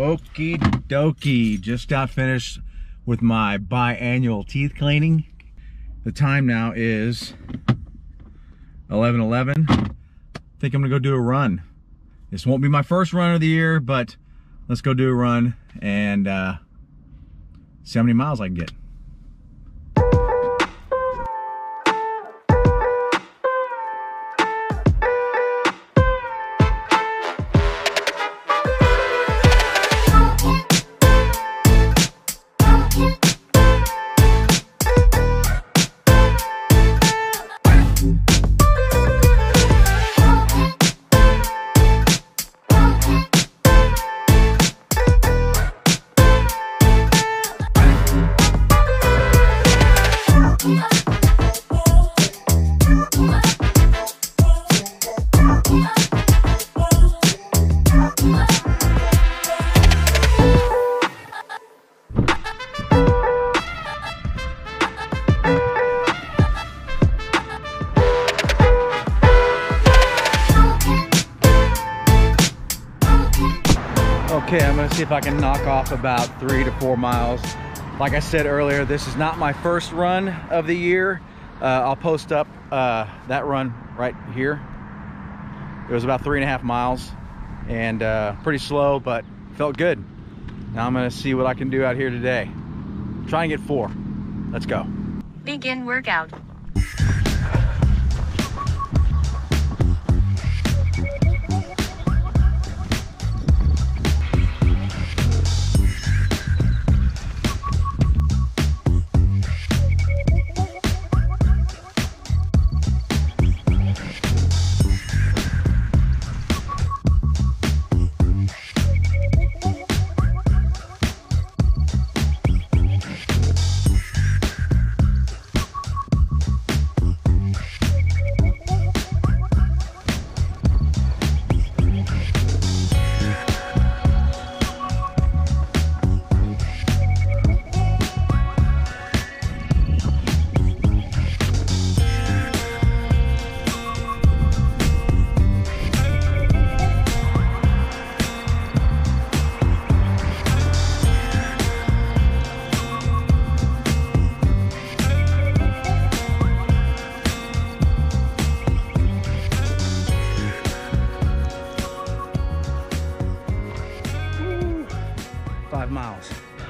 Okie dokie, just got finished with my biannual teeth cleaning. The time now is 11:11. I think I'm gonna go do a run. This won't be my first run of the year, but let's go do a run and see how many miles I can get. Okay, I'm gonna see if I can knock off about 3 to 4 miles. Like I said earlier, this is not my first run of the year. I'll post up that run right here. It was about 3.5 miles and pretty slow, but felt good. Now I'm gonna see what I can do out here today. Try and get 4. Let's go. Begin workout.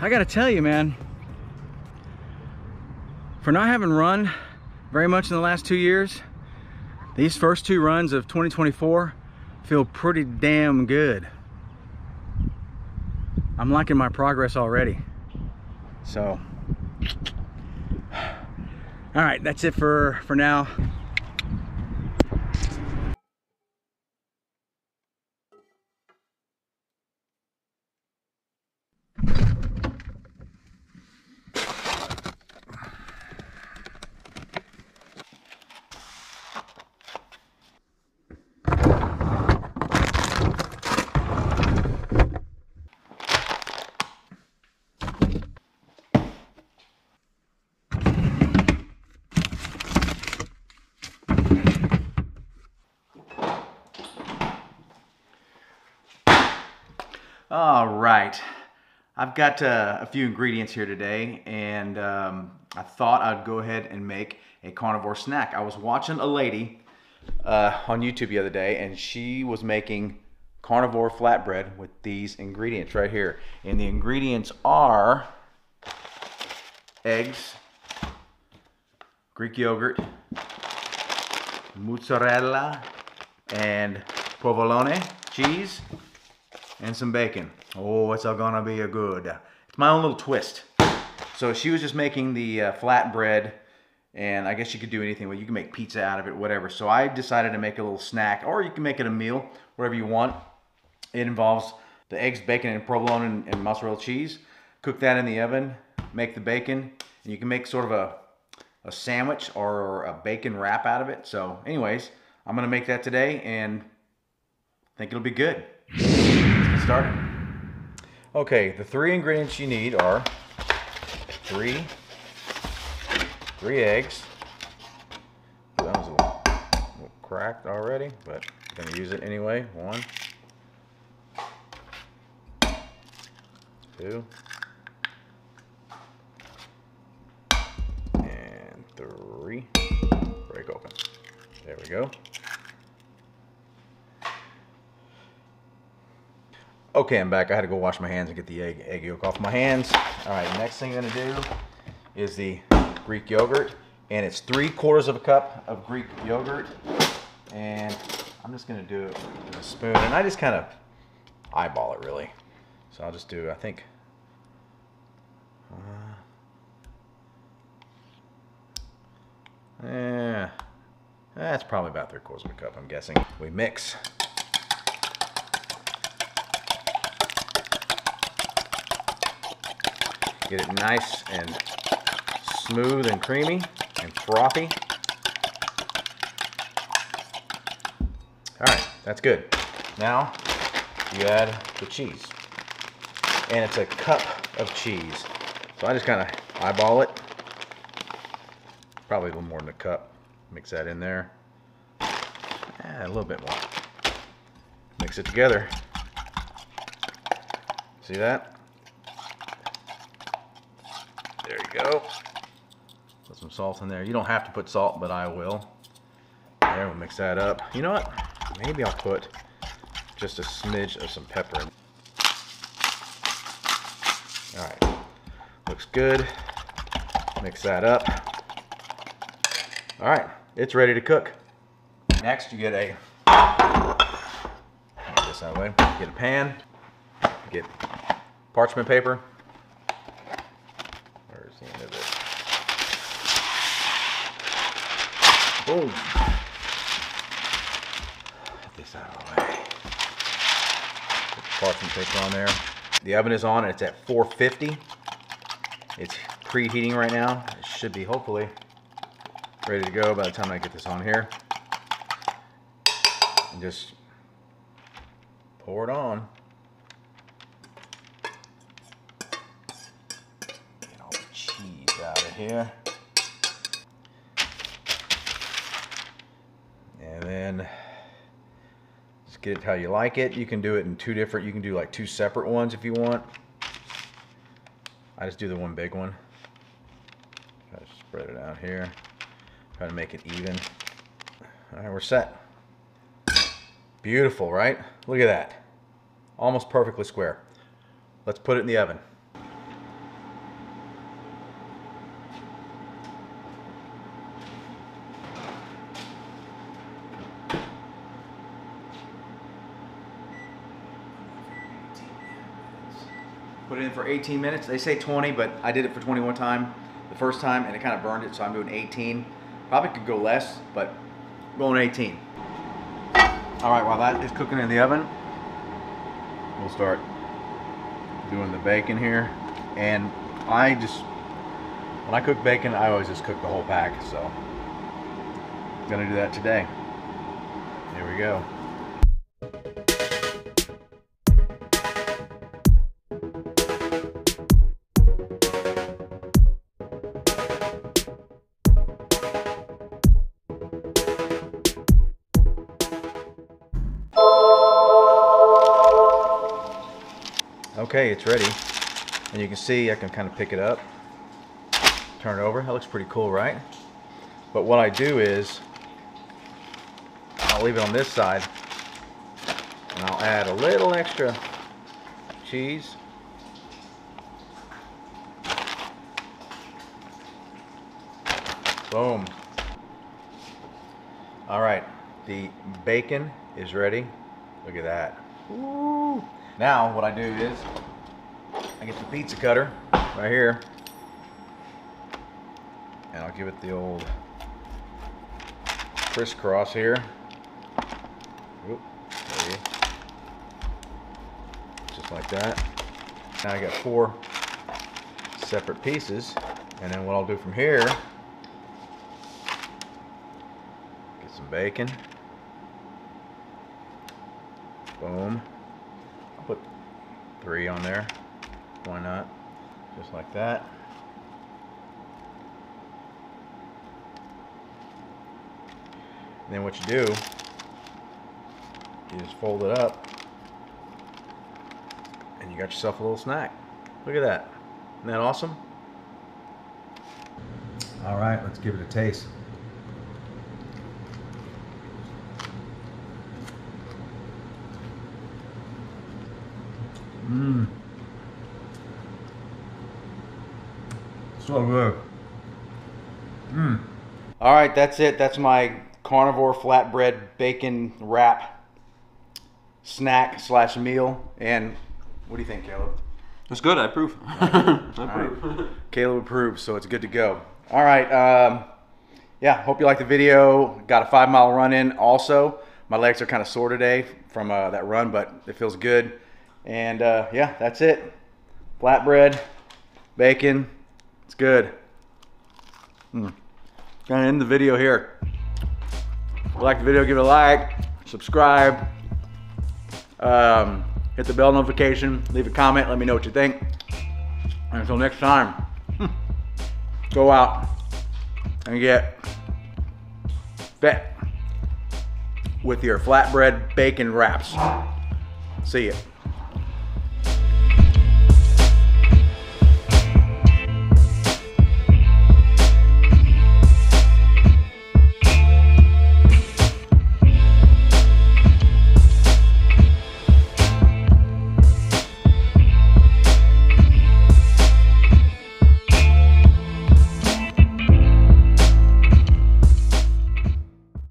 I gotta tell you, man, for not having run very much in the last 2 years, these first 2 runs of 2024 feel pretty damn good. I'm liking my progress already. So, all right, that's it for now. All right, I've got a few ingredients here today, and I thought I'd go ahead and make a carnivore snack. I was watching a lady on YouTube the other day, and she was making carnivore flatbread with these ingredients right here. And the ingredients are eggs, Greek yogurt, mozzarella, and provolone cheese, and some bacon. Oh, it's gonna be a good. It's my own little twist. So she was just making the flatbread, and I guess you could do anything. Well, you can make pizza out of it, whatever. So I decided to make a little snack, or you can make it a meal, whatever you want. It involves the eggs, bacon, and provolone and mozzarella cheese. Cook that in the oven, make the bacon, and you can make sort of a sandwich or a bacon wrap out of it. So anyways, I'm gonna make that today, and I think it'll be good. Started. Okay, the 3 ingredients you need are three eggs. That was a little cracked already, but I'm gonna use it anyway. 1, Two. And three. Break open. There we go. Okay, I'm back. I had to go wash my hands and get the egg yolk off my hands. All right, next thing I'm going to do is the Greek yogurt. And it's 3/4 of a cup of Greek yogurt. And I'm just going to do it with a spoon. And I just kind of eyeball it, really. So I'll just do, I think, that's probably about 3/4 of a cup, I'm guessing. We mix. Get it nice and smooth and creamy and frothy. All right, that's good. Now you add the cheese. And it's a cup of cheese. So I just kind of eyeball it. Probably a little more than a cup. Mix that in there. And a little bit more. Mix it together. See that? There you go. Put some salt in there. You don't have to put salt, but I will. There, we'll mix that up. You know what? Maybe I'll put just a smidge of some pepper in. Alright, looks good. Mix that up. Alright, it's ready to cook. Next, you get a get a pan, get parchment paper. Where's the end of it? Boom. Get this out of the way. Put the parchment paper on there. The oven is on and it's at 450. It's preheating right now. It should be hopefully ready to go by the time I get this on here. And just pour it on. Get all the cheese out of here. And then get it how you like it. You can do it in two different, you can do like two separate ones if you want. I just do the one big one. Try to spread it out here. Try to make it even. All right, we're set. Beautiful, right? Look at that. Almost perfectly square. Let's put it in the oven. Put it in for 18 minutes. They say 20, but I did it for 21 time, the first time, and it kind of burned it, so I'm doing 18. Probably could go less, but I'm going 18. All right, while that is cooking in the oven, we'll start doing the bacon here. And I just, when I cook bacon, I always just cook the whole pack, so I'm gonna do that today. Here we go. Okay, it's ready, and you can see I can kind of pick it up, turn it over. That looks pretty cool, right? But what I do is I'll leave it on this side, and I'll add a little extra cheese. Boom. All right, the bacon is ready. Look at that. Ooh. Now what I do is I get the pizza cutter right here and I'll give it the old crisscross here. Oop, there you go. Just like that. Now I got 4 separate pieces, and then what I'll do from here, get some bacon. Boom. Put 3 on there, why not? Just like that. And then what you do, you just fold it up and you got yourself a little snack. Look at that. Isn't that awesome? All right, let's give it a taste. Mmm. So good. Mmm. All right, that's it. That's my carnivore flatbread bacon wrap snack slash meal. And what do you think, Caleb? That's good. I approve. I approve. Right. Caleb approves, so it's good to go. All right. Yeah, hope you liked the video. Got a 5-mile run in also. My legs are kind of sore today from that run, but it feels good. And yeah, that's it. Flatbread, bacon. It's good. Gonna end the video here. If you like the video, give it a like, subscribe, hit the bell notification, leave a comment, let me know what you think. And until next time, go out and get fit with your flatbread bacon wraps. See ya.